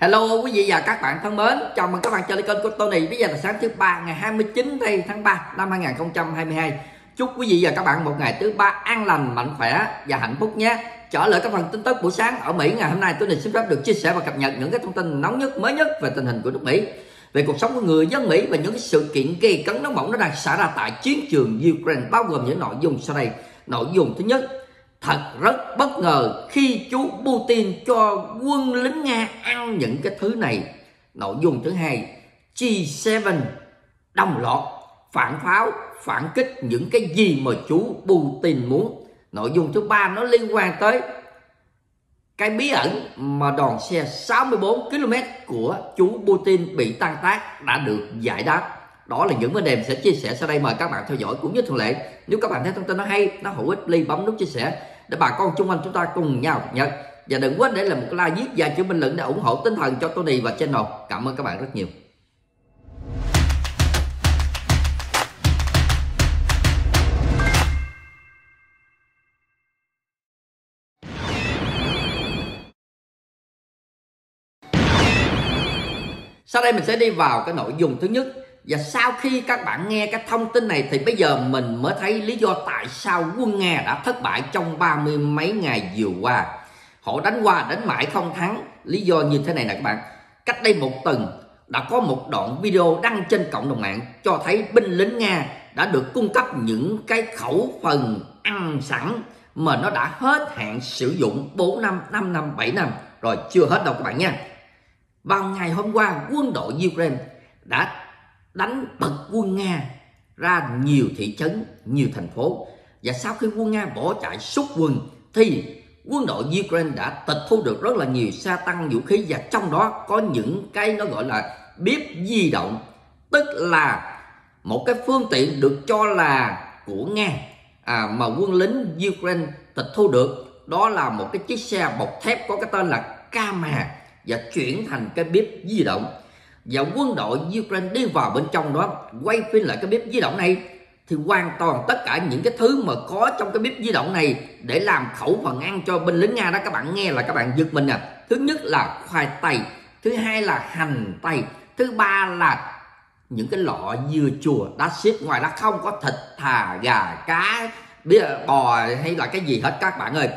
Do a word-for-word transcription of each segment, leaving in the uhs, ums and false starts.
Hello quý vị và các bạn thân mến, chào mừng các bạn trở lại kênh của Tony. Bây giờ là sáng thứ ba ngày hai mươi chín tháng ba năm hai nghìn không trăm hai mươi hai. Chúc quý vị và các bạn một ngày thứ ba an lành, mạnh khỏe và hạnh phúc nhé. Trở lại các phần tin tức buổi sáng ở Mỹ ngày hôm nay, Tony xin phép được chia sẻ và cập nhật những cái thông tin nóng nhất, mới nhất về tình hình của nước Mỹ, về cuộc sống của người dân Mỹ và những cái sự kiện gây cấn nóng bỏng nó đang xảy ra tại chiến trường Ukraine, bao gồm những nội dung sau đây. Nội dung thứ nhất: thật rất bất ngờ khi chú Putin cho quân lính Nga ăn những cái thứ này. Nội dung thứ hai: G bảy đồng loạt phản pháo, phản kích những cái gì mà chú Putin muốn. Nội dung thứ ba nó liên quan tới cái bí ẩn mà đoàn xe sáu mươi bốn ki lô mét của chú Putin bị tan tác đã được giải đáp. Đó là những vấn đề mình sẽ chia sẻ sau đây, mời các bạn theo dõi. Cũng như thường lệ, nếu các bạn thấy thông tin nó hay, nó hữu ích, please bấm nút chia sẻ để bà con chung quanh chúng ta cùng nhau cập nhật. Và đừng quên để lại một like, viết và chữ bình luận để ủng hộ tinh thần cho Tony và channel. Cảm ơn các bạn rất nhiều. Sau đây mình sẽ đi vào cái nội dung thứ nhất. Và sau khi các bạn nghe cái thông tin này thì bây giờ mình mới thấy lý do tại sao quân Nga đã thất bại trong ba mươi mấy ngày vừa qua. Họ đánh qua đánh mãi không thắng. Lý do như thế này nè các bạn. Cách đây một tuần đã có một đoạn video đăng trên cộng đồng mạng cho thấy binh lính Nga đã được cung cấp những cái khẩu phần ăn sẵn mà nó đã hết hạn sử dụng bốn năm, năm năm, bảy năm rồi, chưa hết đâu các bạn nha. Vào ngày hôm qua, quân đội Ukraine đã đánh bật quân Nga ra nhiều thị trấn, nhiều thành phố. Và sau khi quân Nga bỏ chạy rút quân thì quân đội Ukraine đã tịch thu được rất là nhiều xe tăng, vũ khí, và trong đó có những cái nó gọi là bếp di động, tức là một cái phương tiện được cho là của Nga à, mà quân lính Ukraine tịch thu được. Đó là một cái chiếc xe bọc thép có cái tên là Kamaz và chuyển thành cái bếp di động. Và quân đội Ukraine đi vào bên trong đó, quay phim lại cái bếp di động này thì hoàn toàn tất cả những cái thứ mà có trong cái bếp di động này để làm khẩu phần ăn cho binh lính Nga đó, các bạn nghe là các bạn giật mình nè. À. Thứ nhất là khoai tây, thứ hai là hành tây, thứ ba là những cái lọ dưa chua đã xếp ngoài, đã không có thịt, thà, gà, cá, bia, bò hay là cái gì hết các bạn ơi.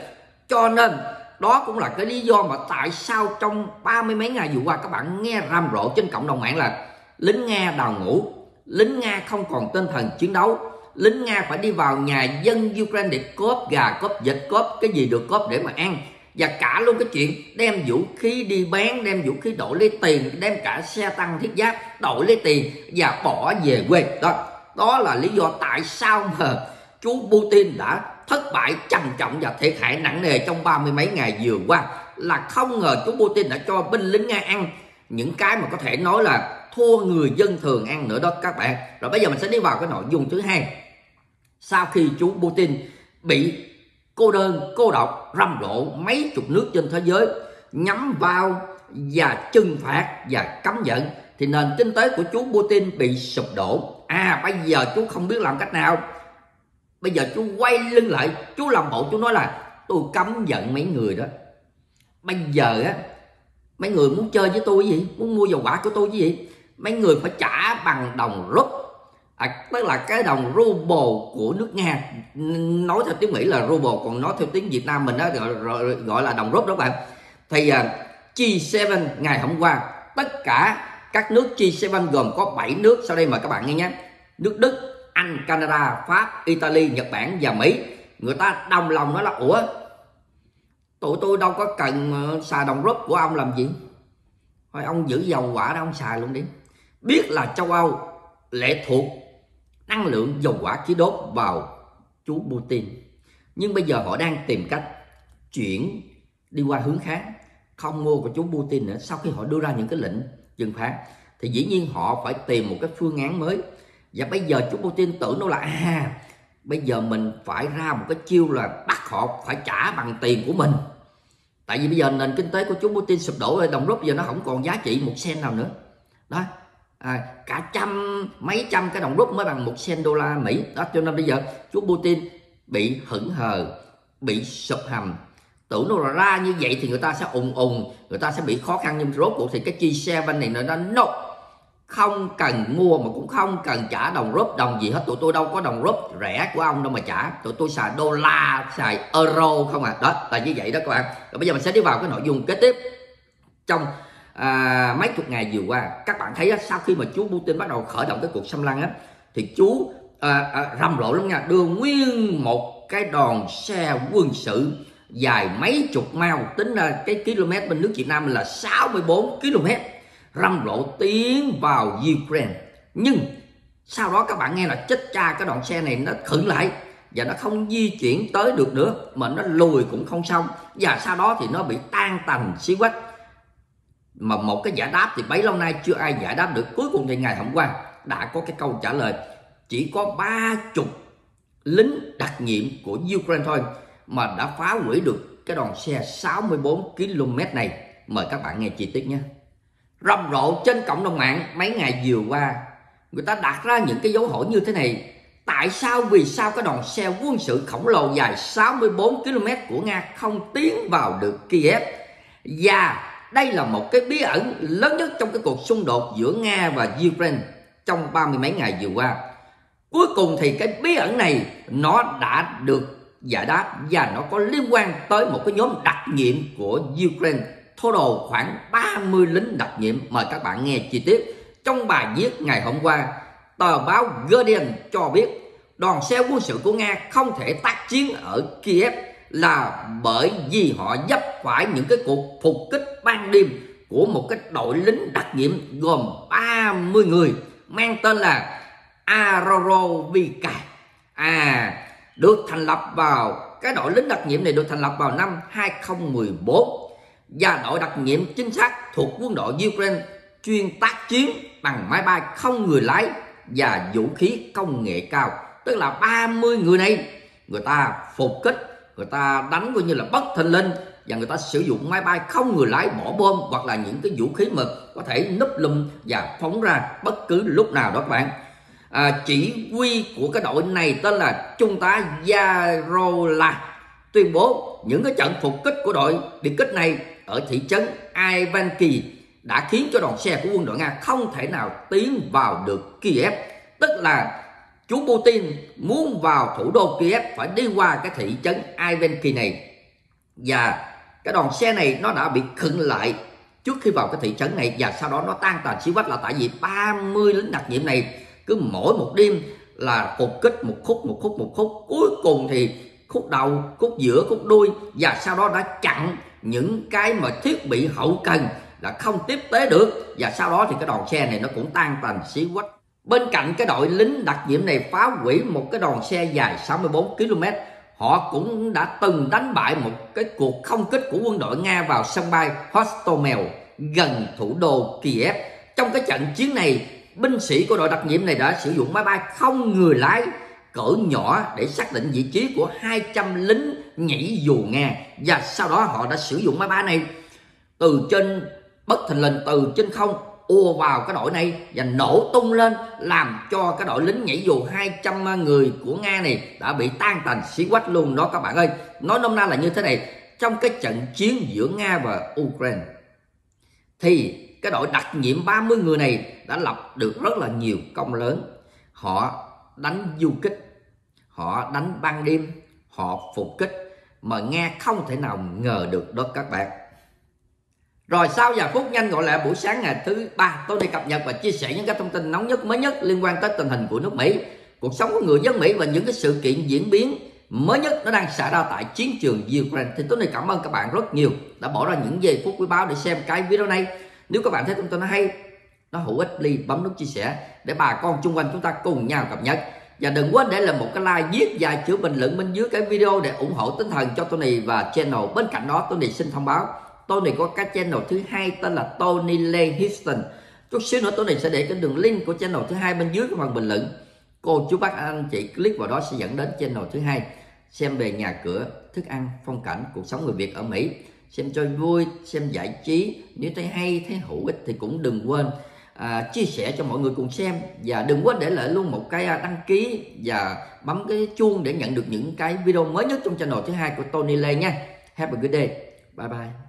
Cho nên đó cũng là cái lý do mà tại sao trong ba mươi mấy ngày vừa qua các bạn nghe rầm rộ trên cộng đồng mạng là lính Nga đào ngũ, lính Nga không còn tinh thần chiến đấu, lính Nga phải đi vào nhà dân Ukraine để cướp gà, cướp vịt, cướp cái gì được cướp để mà ăn. Và cả luôn cái chuyện đem vũ khí đi bán, đem vũ khí đổi lấy tiền, đem cả xe tăng thiết giáp đổi lấy tiền và bỏ về quê. Đó, đó là lý do tại sao mà chú Putin đã thất bại trầm trọng và thiệt hại nặng nề trong ba mươi mấy ngày vừa qua. Là không ngờ chú Putin đã cho binh lính Nga ăn những cái mà có thể nói là thua người dân thường ăn nữa đó các bạn. Rồi bây giờ mình sẽ đi vào cái nội dung thứ hai. Sau khi chú Putin bị cô đơn, cô độc, rầm rộ mấy chục nước trên thế giới nhắm vào và trừng phạt và cấm vận thì nền kinh tế của chú Putin bị sụp đổ. À bây giờ chú không biết làm cách nào. Bây giờ chú quay lưng lại, chú làm bộ chú nói là tôi cấm vận mấy người đó. Bây giờ á, mấy người muốn chơi với tôi gì, muốn mua dầu quả của tôi gì, mấy người phải trả bằng đồng rúp, à, tức là cái đồng ruble của nước Nga. Nói theo tiếng Mỹ là ruble, còn nói theo tiếng Việt Nam mình đó gọi, gọi là đồng rúp đó bạn. Thì uh, G bảy ngày hôm qua, tất cả các nước G bảy gồm có bảy nước, sau đây mời các bạn nghe nhé. Nước Đức, Anh, Canada, Pháp, Italy, Nhật Bản và Mỹ. Người ta đồng lòng nói là ủa, tụi tôi đâu có cần xài đồng rúp của ông làm gì, thôi ông giữ dầu quả đó ông xài luôn đi. Biết là châu Âu lệ thuộc năng lượng dầu quả khí đốt vào chú Putin, nhưng bây giờ họ đang tìm cách chuyển đi qua hướng khác, không mua của chú Putin nữa. Sau khi họ đưa ra những cái lệnh trừng phạt thì dĩ nhiên họ phải tìm một cái phương án mới. Và bây giờ chú Putin tưởng nó là à, bây giờ mình phải ra một cái chiêu là bắt họ phải trả bằng tiền của mình. Tại vì bây giờ nền kinh tế của chú Putin sụp đổ rồi, đồng rúp giờ nó không còn giá trị một sen nào nữa. Đó, à, cả trăm, mấy trăm cái đồng rúp mới bằng một sen đô la Mỹ. Đó, cho nên bây giờ chú Putin bị hững hờ, bị sụp hầm. tưởng đâu là ra như vậy thì người ta sẽ ùn ùn, người ta sẽ bị khó khăn, nhưng rốt cuộc thì cái G bảy này nó no, không cần mua mà cũng không cần trả đồng rúp đồng gì hết. Tụi tôi đâu có đồng rúp rẻ của ông đâu mà trả, tụi tôi xài đô la, xài euro không à. Đó là như vậy đó các bạn. Rồi bây giờ mình sẽ đi vào cái nội dung kế tiếp. Trong à, mấy chục ngày vừa qua các bạn thấy đó, sau khi mà chú Putin bắt đầu khởi động cái cuộc xâm lăng á thì chú à, à, rầm rộ lắm nha, đưa nguyên một cái đoàn xe quân sự dài mấy chục mao, tính là cái km bên nước Việt Nam là sáu mươi bốn ki lô mét, rầm rộ tiến vào Ukraine. Nhưng sau đó các bạn nghe là chết cha, cái đoàn xe này nó khựng lại và nó không di chuyển tới được nữa, mà nó lùi cũng không xong, và sau đó thì nó bị tan tành xí quách. Mà một cái giải đáp thì bấy lâu nay chưa ai giải đáp được. Cuối cùng thì ngày hôm qua đã có cái câu trả lời. Chỉ có ba chục lính đặc nhiệm của Ukraine thôi mà đã phá hủy được cái đoàn xe sáu mươi bốn ki lô mét này. Mời các bạn nghe chi tiết nhé. Rầm rộ trên cộng đồng mạng mấy ngày vừa qua, người ta đặt ra những cái dấu hỏi như thế này: tại sao, vì sao cái đoàn xe quân sự khổng lồ dài sáu mươi bốn ki lô mét của Nga không tiến vào được Kiev? Và đây là một cái bí ẩn lớn nhất trong cái cuộc xung đột giữa Nga và Ukraine trong ba mươi mấy ngày vừa qua. Cuối cùng thì cái bí ẩn này nó đã được giải đáp, và nó có liên quan tới một cái nhóm đặc nhiệm của Ukraine, total khoảng ba mươi lính đặc nhiệm. Mời các bạn nghe chi tiết. Trong bài viết ngày hôm qua, tờ báo Guardian cho biết đoàn xe quân sự của Nga không thể tác chiến ở Kiev là bởi vì họ vấp phải những cái cuộc phục kích ban đêm của một cái đội lính đặc nhiệm gồm ba mươi người mang tên là Arorovica. À, được thành lập vào, cái đội lính đặc nhiệm này được thành lập vào năm hai không một bốn, và đội đặc nhiệm chính xác thuộc quân đội Ukraine, chuyên tác chiến bằng máy bay không người lái và vũ khí công nghệ cao. Tức là ba mươi người này người ta phục kích, người ta đánh coi như là bất thình lình, và người ta sử dụng máy bay không người lái, bỏ bom hoặc là những cái vũ khí mà có thể núp lùm và phóng ra bất cứ lúc nào đó các bạn. À, chỉ huy của cái đội này tên là Trung tá Yarola tuyên bố những cái trận phục kích của đội biệt kích này ở thị trấn Ivankiv đã khiến cho đoàn xe của quân đội Nga không thể nào tiến vào được Kiev. Tức là chú Putin muốn vào thủ đô Kiev phải đi qua cái thị trấn Ivankiv này, và cái đoàn xe này nó đã bị khựng lại trước khi vào cái thị trấn này, và sau đó nó tan tàn xí quách là tại vì ba mươi lính đặc nhiệm này cứ mỗi một đêm là phục kích một khúc một khúc một khúc, cuối cùng thì khúc đầu, khúc giữa, khúc đuôi, và sau đó đã chặn những cái mà thiết bị hậu cần là không tiếp tế được, và sau đó thì cái đoàn xe này nó cũng tan tàn xí quách. Bên cạnh cái đội lính đặc nhiệm này phá hủy một cái đoàn xe dài sáu mươi bốn ki lô mét, họ cũng đã từng đánh bại một cái cuộc không kích của quân đội Nga vào sân bay Hostomel gần thủ đô Kiev. Trong cái trận chiến này, binh sĩ của đội đặc nhiệm này đã sử dụng máy bay không người lái cỡ nhỏ để xác định vị trí của hai trăm lính nhảy dù Nga, và sau đó họ đã sử dụng máy bay này từ trên bất thình lình, từ trên không ùa vào cái đội này và nổ tung lên, làm cho cái đội lính nhảy dù hai trăm người của Nga này đã bị tan tành xí quách luôn đó các bạn ơi. Nói nôm na là như thế này: trong cái trận chiến giữa Nga và Ukraine thì cái đội đặc nhiệm ba mươi người này đã lập được rất là nhiều công lớn. Họ đánh du kích, họ đánh ban đêm, họ phục kích, mà Nga không thể nào ngờ được đó các bạn. Rồi sau giờ phút nhanh gọi là buổi sáng ngày thứ ba, tôi đi cập nhật và chia sẻ những cái thông tin nóng nhất, mới nhất liên quan tới tình hình của nước Mỹ, cuộc sống của người dân Mỹ và những cái sự kiện diễn biến mới nhất nó đang xảy ra tại chiến trường Ukraine. Thì tôi này cảm ơn các bạn rất nhiều đã bỏ ra những giây phút quý báu để xem cái video này. Nếu các bạn thấy thông tin nó hay, nó hữu ích, please bấm nút chia sẻ để bà con chung quanh chúng ta cùng nhau cập nhật. Và đừng quên để lại một cái like, viết vài chữ bình luận bên dưới cái video để ủng hộ tinh thần cho Tony và channel. Bên cạnh đó, Tony xin thông báo Tony có cái channel thứ hai tên là Tony Lê Houston. Chút xíu nữa Tony sẽ để cái đường link của channel thứ hai bên dưới cái phần bình luận. Cô chú bác anh chị click vào đó sẽ dẫn đến channel thứ hai, xem về nhà cửa, thức ăn, phong cảnh, cuộc sống người Việt ở Mỹ, xem cho vui, xem giải trí. Nếu thấy hay, thấy hữu ích thì cũng đừng quên à, chia sẻ cho mọi người cùng xem, và đừng quên để lại luôn một cái đăng ký và bấm cái chuông để nhận được những cái video mới nhất trong channel thứ hai của Tony Lê nha. Have a good day. Bye bye.